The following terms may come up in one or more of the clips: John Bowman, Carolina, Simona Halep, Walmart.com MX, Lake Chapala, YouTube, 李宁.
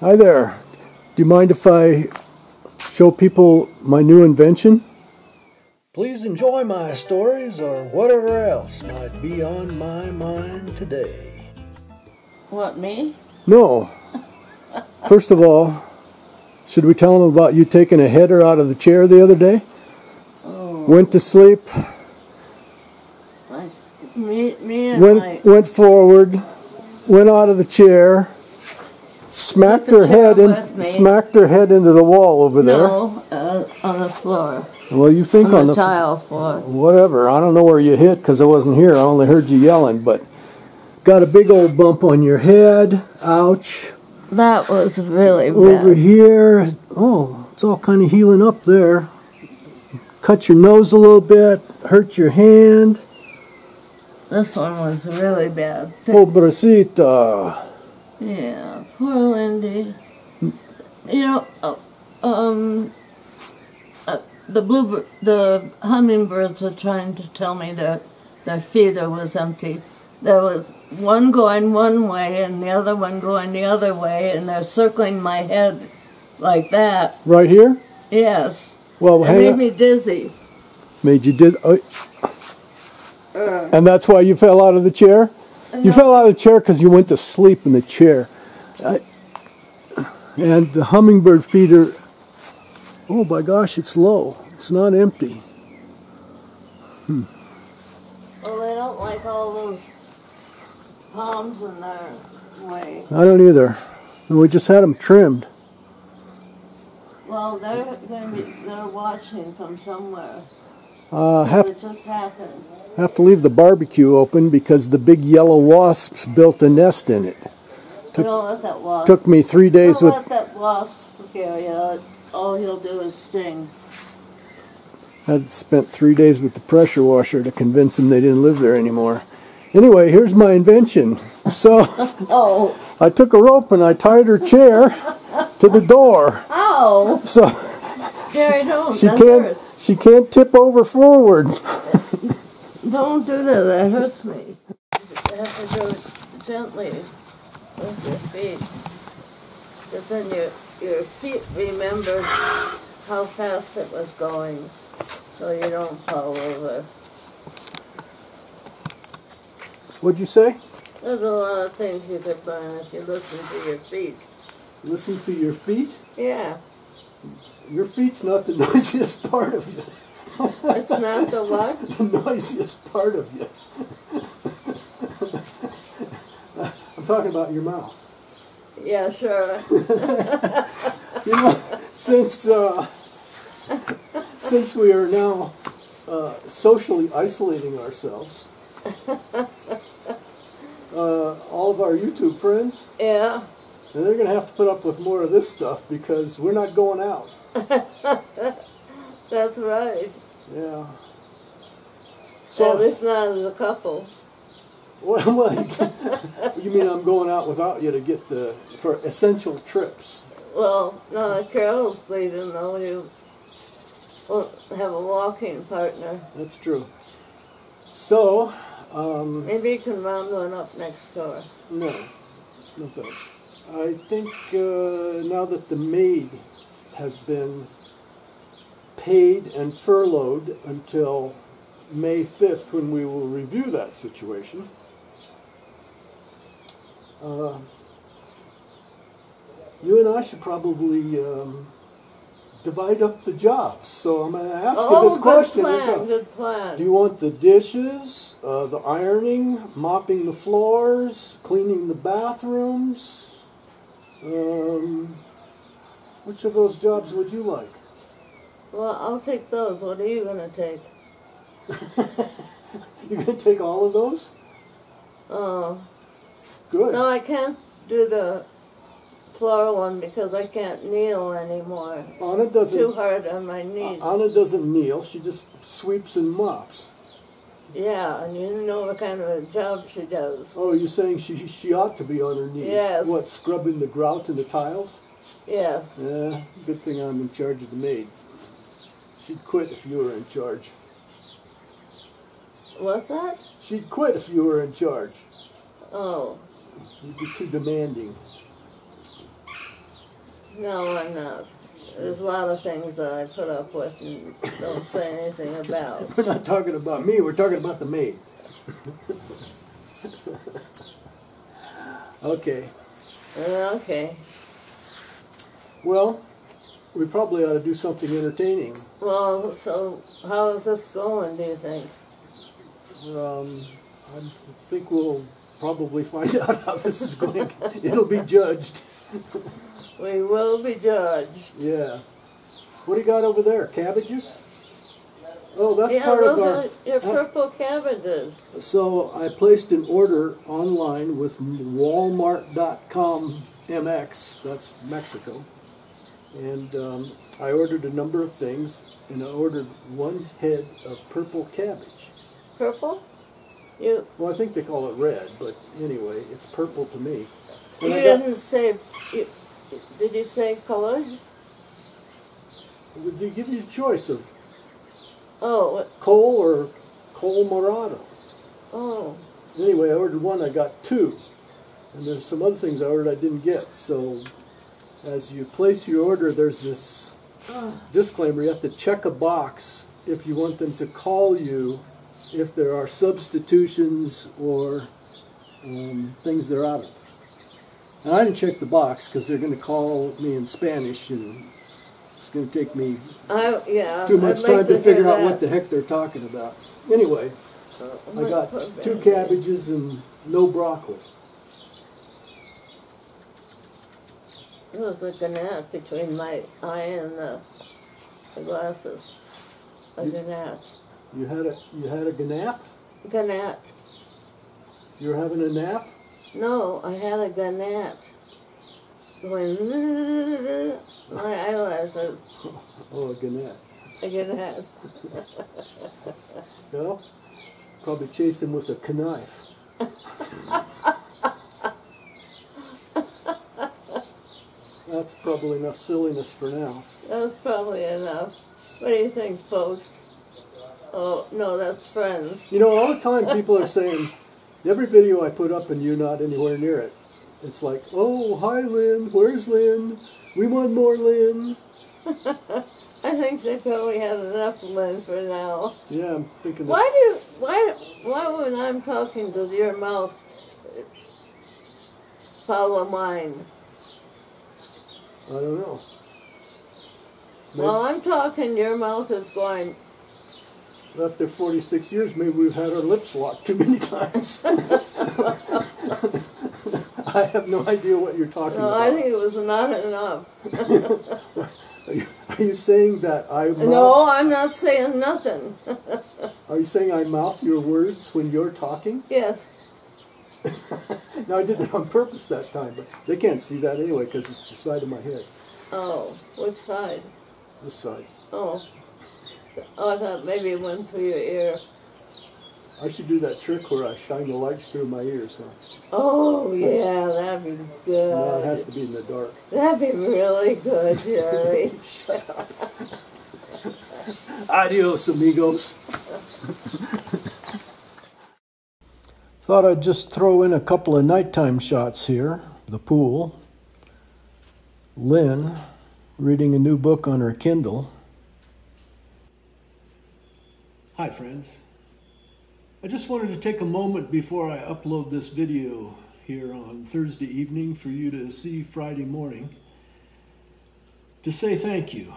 Hi there. Do you mind if I show people my new invention? Please enjoy my stories or whatever else might be on my mind today. What, me? No. First of all, should we tell them about you taking a header out of the chair the other day? Oh. Went to sleep. Went forward, went out of the chair, smacked her head into the wall over there. No, on the floor. Well, you think on the tile floor. Whatever. I don't know where you hit because I wasn't here. I only heard you yelling, but got a big old bump on your head. Ouch. That was really bad. Over here. Oh, it's all kind of healing up there. Cut your nose a little bit. Hurt your hand. This one was really bad. Pobrecita. Yeah, poor Lindy. You know, the hummingbirds were trying to tell me that their feeder was empty. There was one going one way and the other one going the other way, and they're circling my head like that. Right here? Yes. Well, it made me dizzy. Made you dizzy? And that's why you fell out of the chair? No. You fell out of the chair because you went to sleep in the chair. And the hummingbird feeder, oh my gosh, it's low. It's not empty. Well, they don't like all those palms in their way. I don't either. And we just had them trimmed. Well, they're watching from somewhere. It just happened. Have to leave the barbecue open because the big yellow wasps built a nest in it. Don't let that wasp. Took me 3 days. Don't let that wasp scare you. All he'll do is sting. I'd spent 3 days with the pressure washer to convince them they didn't live there anymore. Anyway, here's my invention. So I took a rope and I tied her chair to the door. Ow! So Jerry, don't. She can't tip over forward. Don't do that, that hurts me. I have to do it gently with your feet. Because then your feet remember how fast it was going, so you don't fall over. What'd you say? There's a lot of things you could learn if you listen to your feet. Listen to your feet? Yeah. Your feet's not the noisiest part of you. It's not the what? The noisiest part of you. I'm talking about your mouth. Yeah, sure. You know, since we are now socially isolating ourselves, all of our YouTube friends, yeah, and they're going to have to put up with more of this stuff because we're not going out. That's right. Yeah. So at least not as a couple. Well, you mean I'm going out without you to get for essential trips? Well, no, Carol's leaving though. You won't have a walking partner. That's true. So maybe you can round one up next door. No thanks. I think now that the maid has been paid and furloughed until May 5th when we will review that situation. You and I should probably divide up the jobs. So I'm going to ask you this question. Good plan. Do you want the dishes, the ironing, mopping the floors, cleaning the bathrooms? Which of those jobs would you like? Well, I'll take those. What are you going to take? You're going to take all of those? Oh. Good. No, I can't do the floor one because I can't kneel anymore. Anna doesn't. Too hard on my knees. Anna doesn't kneel. She just sweeps and mops. Yeah, and you know what kind of a job she does. Oh, you're saying she ought to be on her knees? Yes. What, scrubbing the grout and the tiles? Yes. Yeah, good thing I'm in charge of the maid. She'd quit if you were in charge. What's that? She'd quit if you were in charge. Oh. You'd be too demanding. No, I'm not. There's a lot of things that I put up with and don't say anything about. We're not talking about me, we're talking about the maid. Okay. Okay. Well, we probably ought to do something entertaining. Well, so how is this going, do you think? I think we'll probably find out how this is going. It'll be judged. We will be judged. Yeah. What do you got over there? Cabbages? Oh, that's part of our... Yeah, those are your purple cabbages. So I placed an order online with Walmart.com MX. That's Mexico. And I ordered a number of things, and I ordered one head of purple cabbage. Purple? You... Well, I think they call it red, but anyway, it's purple to me. And you didn't say... Did you say color? They give you a choice of coal or coal morado. Oh. Anyway, I ordered one, I got two. And there's some other things I ordered I didn't get. So as you place your order, there's this disclaimer. You have to check a box if you want them to call you if there are substitutions or things they're out of. And I didn't check the box because they're going to call me in Spanish, and it's going to take me too much time to figure out what the heck they're talking about. Anyway, I got two cabbages and no broccoli. It was like a gnat between my eye and the glasses. A gnat. You had a gnat? Gnat. You're having a nap? No, I had a gnat going my eyelashes. Oh, a gnat. A gnat. Well, probably chase him with a knife. That's probably enough silliness for now. That's probably enough. What do you think, folks? Oh, no, that's friends. You know, all the time people are saying... Every video I put up and you're not anywhere near it. It's like, oh, hi Lynn, where's Lynn? We want more Lynn. I think they probably have enough Lynn for now. Yeah, I'm thinking this. Why when I'm talking, does your mouth follow mine? I don't know. Maybe. While I'm talking, your mouth is going... After 46 years, maybe we've had our lips locked too many times. I have no idea what you're talking about. I think it was not enough. Are you saying that I mouth... No, I'm not saying nothing. Are you saying I mouth your words when you're talking? Yes. Now, I did that on purpose that time, but they can't see that anyway because it's the side of my head. Oh, which side? This side. Oh. Oh, I thought maybe it went through your ear. I should do that trick where I shine the lights through my ears, huh? Oh, yeah, that'd be good. No, it has to be in the dark. That'd be really good, Jerry. Shut up. Adios, amigos. Thought I'd just throw in a couple of nighttime shots here. The pool. Lynn reading a new book on her Kindle. Hi friends, I just wanted to take a moment before I upload this video here on Thursday evening for you to see Friday morning to say thank you.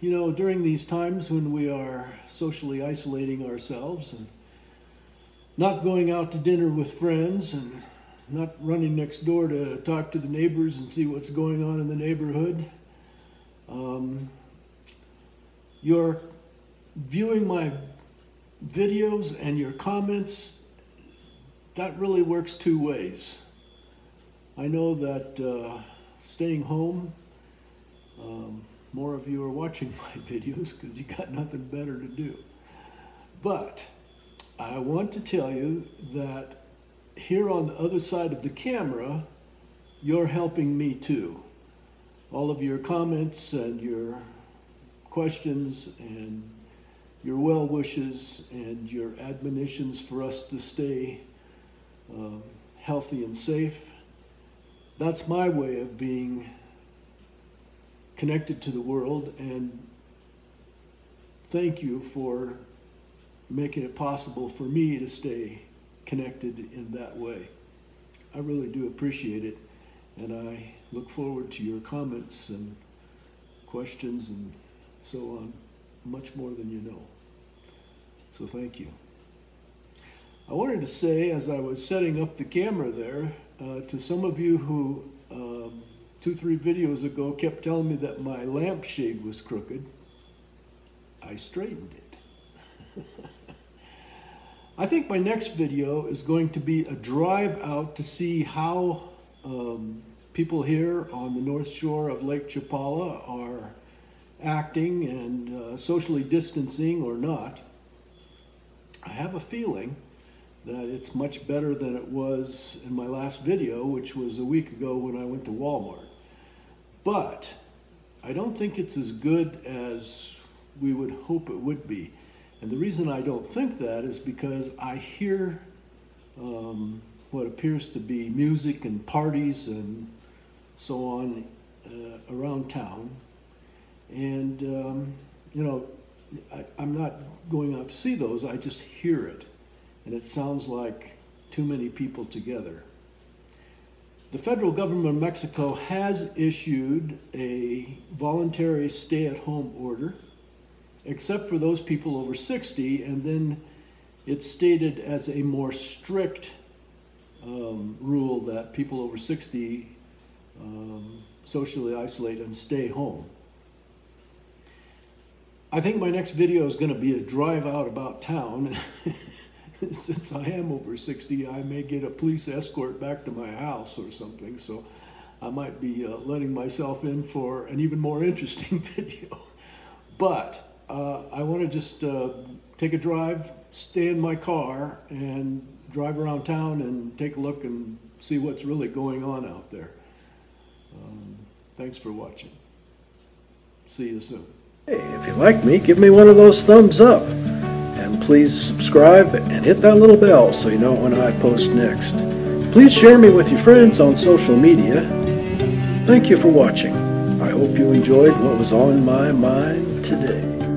You know, during these times when we are socially isolating ourselves and not going out to dinner with friends and not running next door to talk to the neighbors and see what's going on in the neighborhood, you're viewing my videos and your comments, that really works two ways. I know that staying home, more of you are watching my videos because you got nothing better to do. But I want to tell you that here on the other side of the camera, you're helping me too. All of your comments and your questions and your well wishes and your admonitions for us to stay healthy and safe. That's my way of being connected to the world, and thank you for making it possible for me to stay connected in that way. I really do appreciate it, and I look forward to your comments and questions and so on, much more than you know. So thank you. I wanted to say, as I was setting up the camera there, to some of you who 2-3 videos ago kept telling me that my lampshade was crooked, I straightened it. I think my next video is going to be a drive out to see how people here on the north shore of Lake Chapala are acting and socially distancing or not. I have a feeling that it's much better than it was in my last video, which was a week ago when I went to Walmart. But I don't think it's as good as we would hope it would be. And the reason I don't think that is because I hear what appears to be music and parties and so on around town. And, you know, I'm not going out to see those, I just hear it. And it sounds like too many people together. The federal government of Mexico has issued a voluntary stay-at-home order, except for those people over 60, and then it's stated as a more strict rule that people over 60 socially isolate and stay home. I think my next video is going to be a drive out about town. Since I am over 60, I may get a police escort back to my house or something, so I might be letting myself in for an even more interesting video. But I want to just take a drive, stay in my car, and drive around town and take a look and see what's really going on out there. Thanks for watching. See you soon. Hey, if you like me, give me one of those thumbs up. And please subscribe and hit that little bell so you know when I post next. Please share me with your friends on social media. Thank you for watching. I hope you enjoyed what was on my mind today.